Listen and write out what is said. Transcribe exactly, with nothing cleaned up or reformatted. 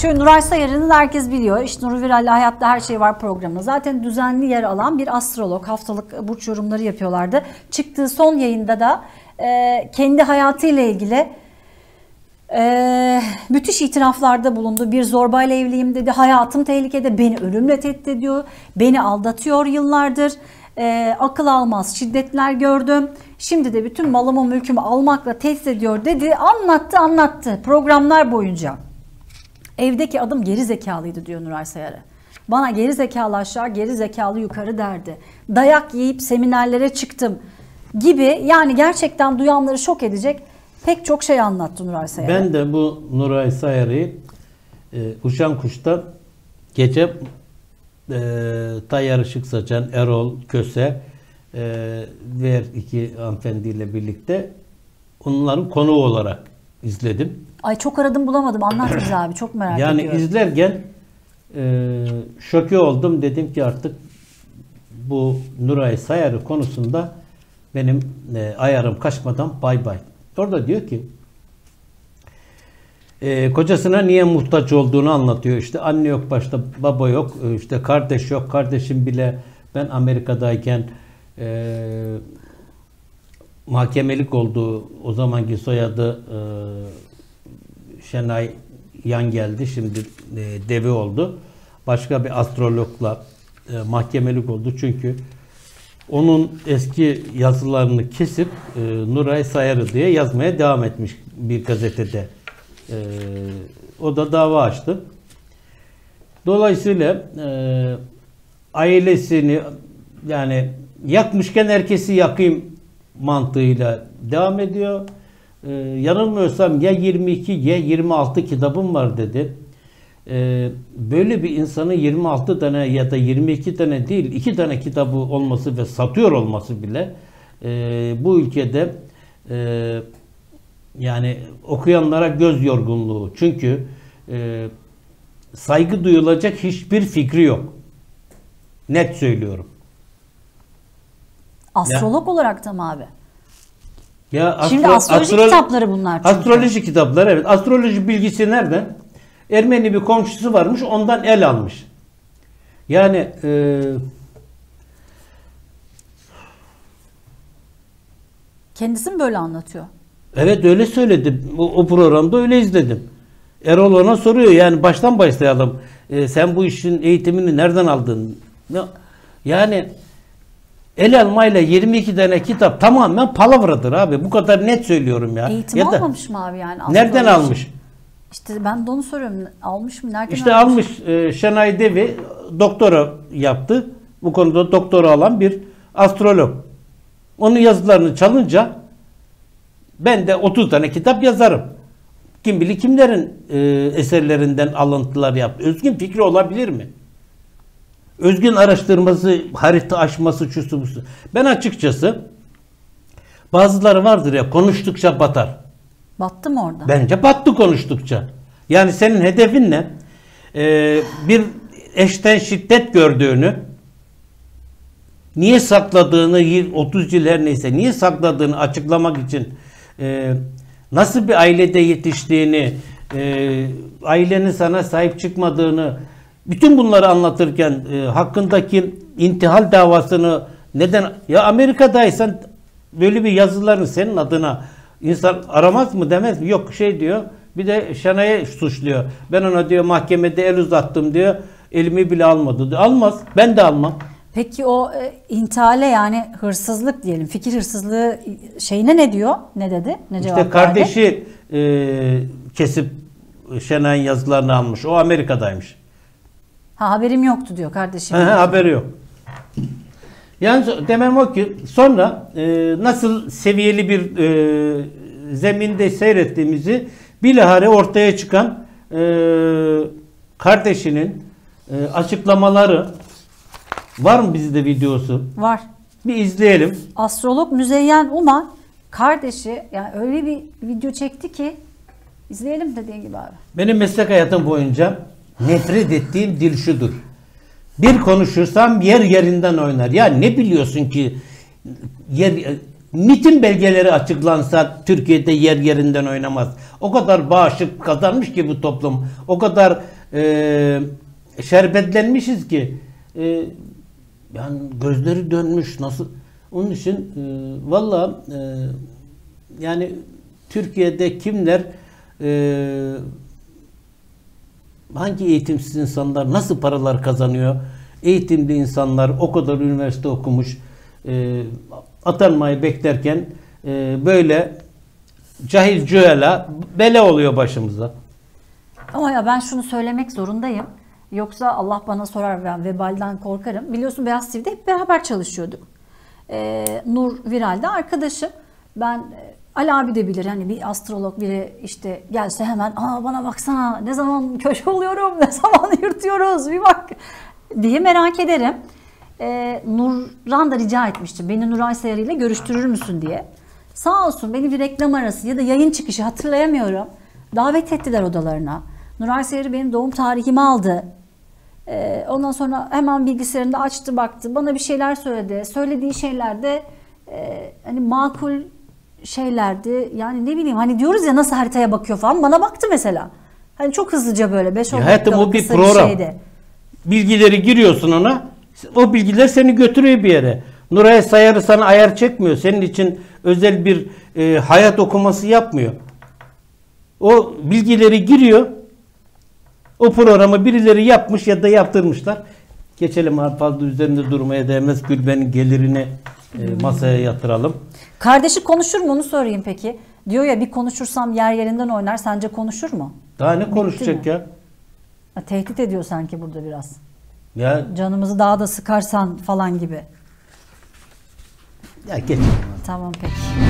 Şöyle, Nuray Sayarı'nı herkes biliyor. İşte Nuru Viral'le Hayatta Her Şey Var programına zaten düzenli yer alan bir astrolog. Haftalık burç yorumları yapıyorlardı. Çıktığı son yayında da e, kendi hayatıyla ilgili Ee, müthiş itiraflarda bulundu. Bir zorbayla evliyim dedi. Hayatım tehlikede. Beni ölümle tehdit ediyor. Beni aldatıyor yıllardır. Ee, akıl almaz şiddetler gördüm. Şimdi de bütün malımı mülkümü almakla tehdit ediyor dedi. Anlattı anlattı programlar boyunca. Evdeki adım geri zekalıydı diyor Nuray Sayarı. Bana geri zekalı aşağı, geri zekalı yukarı derdi. Dayak yiyip seminerlere çıktım gibi, yani gerçekten duyanları şok edecek pek çok şey anlattı Nuray Sayarı. Ben de bu Nuray Sayarı'yı e, Uçan Kuş'tan geçip e, Tayyarışık Saçan Erol Köse e, diğer iki hanımefendiyle birlikte onların konuğu olarak izledim. Ay çok aradım bulamadım. Anlat bize abi, çok merak yani ediyorum. Yani izlerken e, şoke oldum. Dedim ki artık bu Nuray Sayarı konusunda benim e, ayarım kaçmadan bay bay. Orada diyor ki e, kocasına niye muhtaç olduğunu anlatıyor. İşte anne yok başta, baba yok, işte kardeş yok. Kardeşim bile ben Amerika'dayken e, mahkemelik oldu. O zamanki soyadı e, Şenay Yan geldi. Şimdi e, Devi oldu. Başka bir astrologla e, mahkemelik oldu. Çünkü onun eski yazılarını kesip e, Nuray Sayarı diye yazmaya devam etmiş bir gazetede. E, o da dava açtı. Dolayısıyla e, ailesini yani yakmışken herkesi yakayım mantığıyla devam ediyor. E, yanılmıyorsam ya yirmi iki ya yirmi altı kitabım var dedi. Böyle bir insanın yirmi altı tane ya da yirmi iki tane değil, iki tane kitabı olması ve satıyor olması bile bu ülkede yani okuyanlara göz yorgunluğu. Çünkü saygı duyulacak hiçbir fikri yok. Net söylüyorum. Astrolog ya, olarak da mı abi? Ya astro, Şimdi astroloji astro, kitapları bunlar. Çünkü. Astroloji kitapları, evet. Astroloji bilgisi nereden? Ermeni bir komşusu varmış, ondan el almış. Yani e... kendisi mi böyle anlatıyor? Evet, öyle söyledi. O, o programda öyle izledim. Erol ona soruyor, yani baştan başlayalım. E, sen bu işin eğitimini nereden aldın? Yani el almayla yirmi iki tane kitap tamamen palavradır abi. Bu kadar net söylüyorum ya. Eğitim ya almamış da, mı abi yani? Nereden almış? İşte ben de onu soruyorum. Almış mı? Nereden işte almış? almış. E, Şenay Devi doktora yaptı. Bu konuda doktora alan bir astrolog. Onun yazılarını çalınca ben de otuz tane kitap yazarım. Kim bilir kimlerin e, eserlerinden alıntılar yaptı. Özgün fikri olabilir mi? Özgün araştırması, harita aşması, çüsü busu. Ben açıkçası bazıları vardır ya, konuştukça batar. Battı mı orada? Bence battı konuştukça. Yani senin hedefin ne? Ee, bir eşten şiddet gördüğünü, niye sakladığını, otuz yıl her neyse niye sakladığını açıklamak için e, nasıl bir ailede yetiştiğini, e, ailenin sana sahip çıkmadığını, bütün bunları anlatırken e, hakkındaki intihal davasını neden, ya Amerika'daysan böyle bir yazıların senin adına İnsan aramaz mı, demez mi? Yok şey diyor. Bir de Şenay'ı suçluyor. Ben ona diyor mahkemede el uzattım diyor. Elimi bile almadı diyor. Almaz. Ben de almam. Peki o e, intihale yani hırsızlık diyelim. Fikir hırsızlığı şeyine ne diyor? Ne dedi? Ne işte cevap verdi? İşte kardeşi e, kesip Şenay'ın yazılarını almış. O Amerika'daymış. Ha, haberim yoktu diyor kardeşim. Ha, ha, haberi yok. Yani demem o ki sonra e, nasıl seviyeli bir e, zeminde seyrettiğimizi bilahare ortaya çıkan e, kardeşinin e, açıklamaları var mı, bizde videosu? Var. Bir izleyelim. Astrolog Müzeyyen Uman kardeşi yani öyle bir video çekti ki izleyelim, dediğin gibi abi. Benim meslek hayatım boyunca nefret ettiğim dil şudur. Bir konuşursam yer yerinden oynar. Ya ne biliyorsun ki yer MİT'in belgeleri açıklansa Türkiye'de yer yerinden oynamaz. O kadar bağışık kazanmış ki bu toplum. O kadar e, şerbetlenmişiz ki e, yani gözleri dönmüş nasıl. Onun için e, vallahi e, yani Türkiye'de kimler e, hangi eğitimsiz insanlar nasıl paralar kazanıyor? Eğitimli insanlar o kadar üniversite okumuş e, atanmayı beklerken e, böyle cahil cüela bela oluyor başımıza. Ama ya ben şunu söylemek zorundayım. Yoksa Allah bana sorar, ben vebalden korkarım. Biliyorsun Beyaz T V'de hep beraber çalışıyorduk. E, Nur Viral'de arkadaşım. Ben Ali abi de bilir, hani bir astrolog biri işte gelse hemen aa bana baksana ne zaman köşe oluyorum, ne zaman yırtıyoruz bir bak diye merak ederim. Ee, Nur'dan da rica etmişti beni Nuray Sayarı ile görüştürür müsün diye. Sağ olsun beni bir reklam arası ya da yayın çıkışı hatırlayamıyorum. Davet ettiler odalarına. Nuray Sayarı benim doğum tarihimi aldı. Ee, ondan sonra hemen bilgisayarında açtı baktı. Bana bir şeyler söyledi. Söylediği şeyler de e, hani makul şeylerdi. Yani ne bileyim hani diyoruz ya nasıl haritaya bakıyor falan. Bana baktı mesela. Hani çok hızlıca böyle beş on dakikalık kısa bir şeydi. Bilgileri giriyorsun ona. O bilgiler seni götürüyor bir yere. Nuray Sayarı sana ayar çekmiyor. Senin için özel bir e, hayat okuması yapmıyor. O bilgileri giriyor. O programı birileri yapmış ya da yaptırmışlar. Geçelim fazla üzerinde durmaya değmez. Gülben'in gelirini e, masaya yatıralım. Kardeşi konuşur mu onu sorayım peki. Diyor ya bir konuşursam yer yerinden oynar. Sence konuşur mu? Daha ne konuşacak ya? Ha, tehdit ediyor sanki burada biraz. Ya, canımızı daha da sıkarsan falan gibi. Ya geçelim. Tamam peki.